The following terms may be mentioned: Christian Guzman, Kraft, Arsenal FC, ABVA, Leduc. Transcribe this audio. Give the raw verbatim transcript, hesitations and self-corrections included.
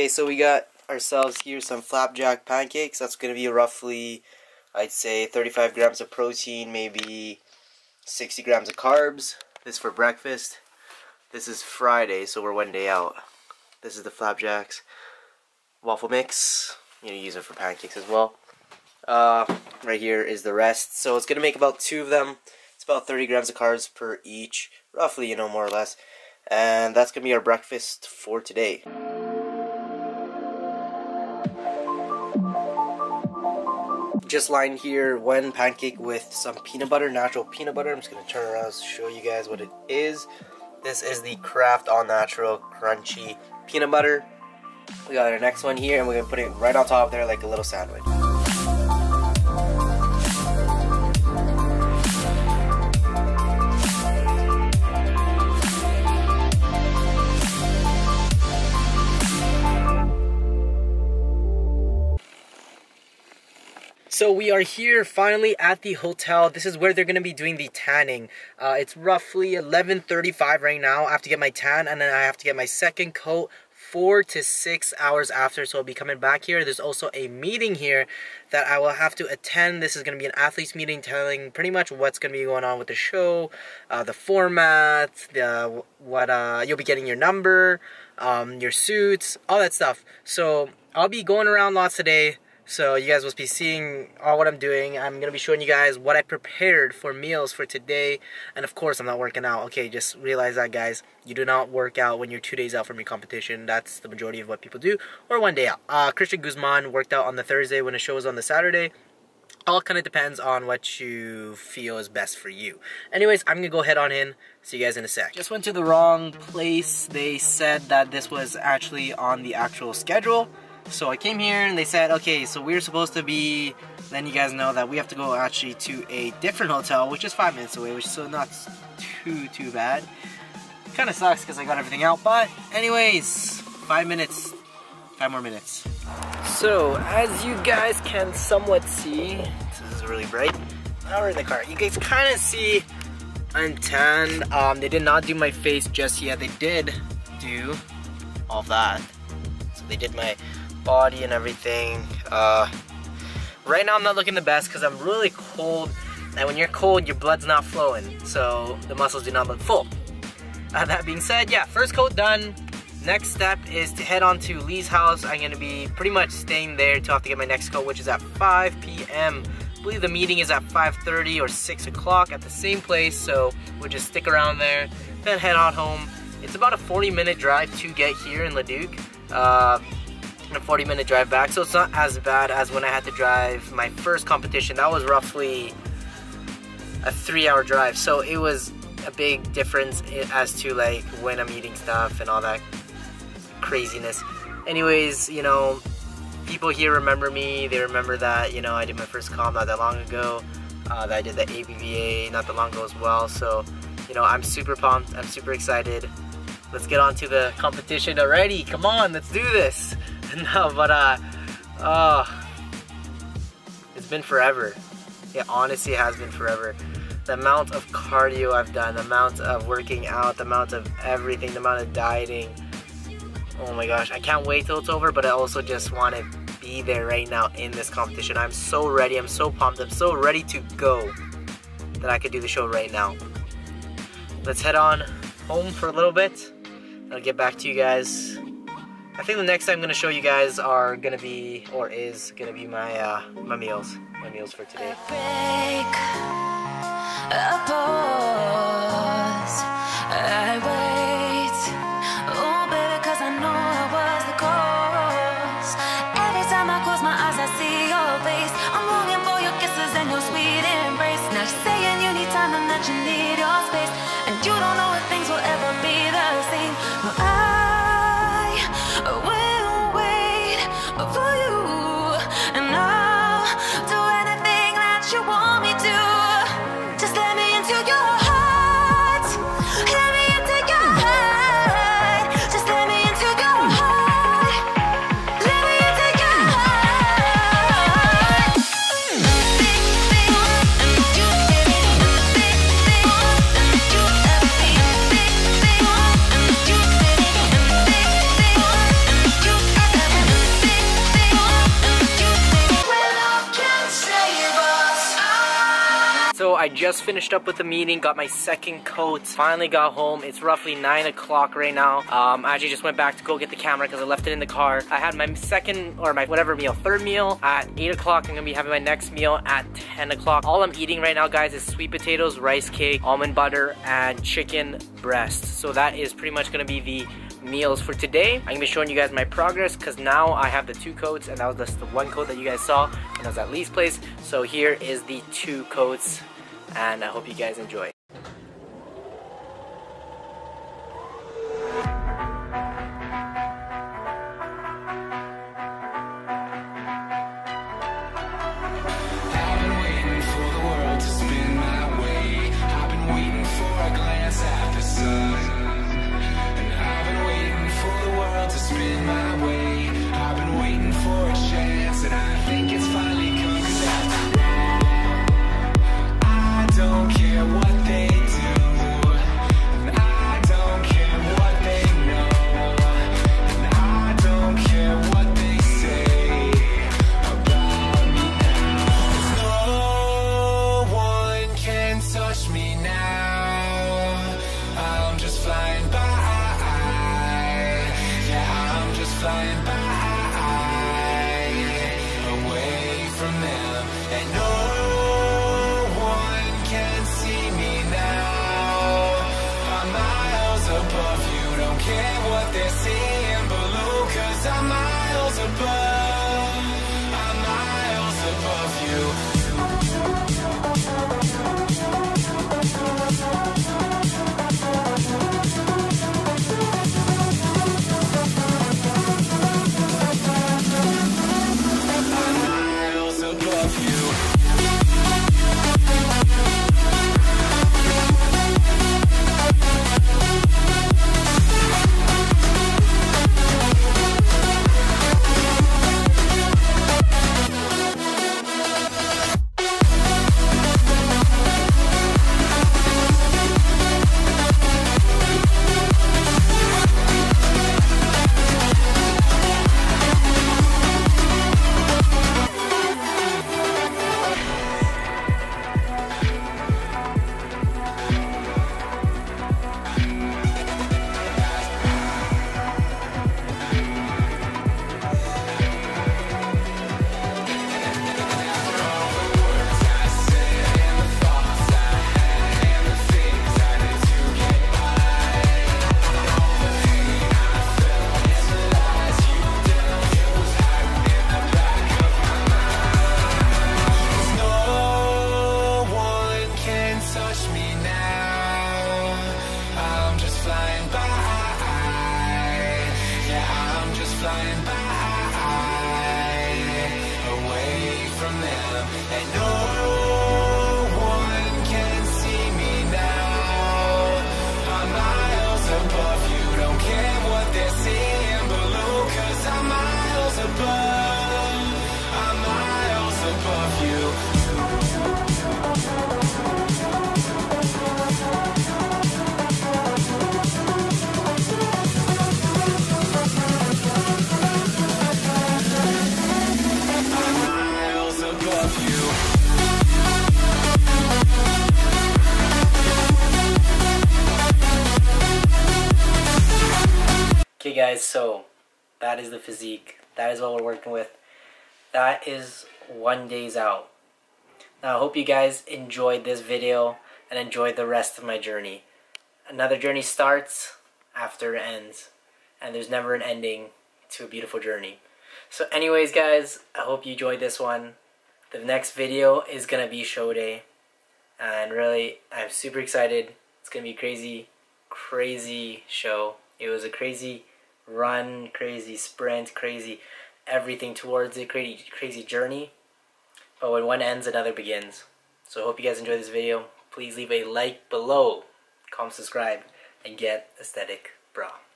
Okay, so we got ourselves here some flapjack pancakes. That's going to be roughly, I'd say, thirty-five grams of protein, maybe sixty grams of carbs. This for breakfast. This is Friday, so we're one day out. This is the flapjacks. Waffle mix. I'm going to use it for pancakes as well. Uh, right here is the rest. So it's going to make about two of them. It's about thirty grams of carbs per each, roughly, you know, more or less. And that's going to be our breakfast for today. Just lined here one pancake with some peanut butter, natural peanut butter. I'm just going to turn around and show you guys what it is. This is the Kraft All Natural Crunchy Peanut Butter. We got our next one here, and we're going to put it right on top there like a little sandwich. So we are here finally at the hotel. This is where they're going to be doing the tanning. Uh, it's roughly eleven thirty-five right now. I have to get my tan, and then I have to get my second coat four to six hours after. So I'll be coming back here. There's also a meeting here that I will have to attend. This is going to be an athletes meeting telling pretty much what's going to be going on with the show, uh, the format, the what uh, you'll be getting your number, um, your suits, all that stuff. So I'll be going around lots today. So you guys will be seeing all what I'm doing. I'm going to be showing you guys what I prepared for meals for today. And of course, I'm not working out. Okay, just realize that, guys. You do not work out when you're two days out from your competition. That's the majority of what people do. Or one day out. Uh, Christian Guzman worked out on the Thursday when the show was on the Saturday. All kind of depends on what you feel is best for you. Anyways, I'm going to go head on in. See you guys in a sec. Just went to the wrong place. They said that this was actually on the actual schedule. So I came here and they said, okay, so we're supposed to be letting you guys know that we have to go actually to a different hotel, which is five minutes away, which is so not too, too bad. Kind of sucks because I got everything out, but anyways, five minutes, five more minutes. So as you guys can somewhat see, this is really bright. Now we're in the car. You guys kind of see I'm tanned. Um, they did not do my face just yet. They did do all that. So they did my body and everything. Uh, right now I'm not looking the best because I'm really cold, and when you're cold your blood's not flowing, so the muscles do not look full. Uh, that being said, yeah, first coat done. Next step is to head on to Lee's house. I'm going to be pretty much staying there until I have to get my next coat, which is at five P M I believe the meeting is at five thirty or six o'clock at the same place, so we'll just stick around there, then head on home. It's about a forty minute drive to get here in Leduc. Uh, a forty minute drive back, so it's not as bad as when I had to drive my first competition. That was roughly a three hour drive, so it was a big difference as to like when I'm eating stuff and all that craziness. Anyways, you know, people here remember me. They remember that, you know, I did my first comp not that long ago, uh, that I did the A B V A not that long ago as well. So, you know, I'm super pumped, I'm super excited. Let's get on to the competition already. Come on, let's do this. No, but uh, oh, it's been forever. It honestly has been forever. The amount of cardio I've done, the amount of working out, the amount of everything, the amount of dieting. Oh my gosh, I can't wait till it's over, but I also just want to be there right now in this competition. I'm so ready, I'm so pumped, I'm so ready to go that I could do the show right now. Let's head on home for a little bit. I'll get back to you guys. I think the next time I'm gonna show you guys are gonna be, or is gonna be my uh, my meals, my meals for today. So I just finished up with the meeting, got my second coat, finally got home. It's roughly nine o'clock right now. Um, I actually just went back to go get the camera because I left it in the car. I had my second or my whatever meal, third meal at eight o'clock. I'm gonna be having my next meal at ten o'clock. All I'm eating right now, guys, is sweet potatoes, rice cake, almond butter, and chicken breast. So that is pretty much gonna be the meals for today. I'm gonna be showing you guys my progress because now I have the two coats, and that was just the one coat that you guys saw when I was at Lee's place. So here is the two coats, and I hope you guys enjoy. Guys, so that is the physique. That is what we're working with. That is one day's out. Now I hope you guys enjoyed this video and enjoyed the rest of my journey. Another journey starts after it ends, and there's never an ending to a beautiful journey. So anyways, guys, I hope you enjoyed this one. The next video is gonna be show day, and really I'm super excited. It's gonna be a crazy, crazy show. It was a crazy run, crazy sprint, crazy everything towards it, crazy, crazy journey. But when one ends, another begins. So I hope you guys enjoyed this video. Please leave a like below, comment, subscribe, and get aesthetic bra.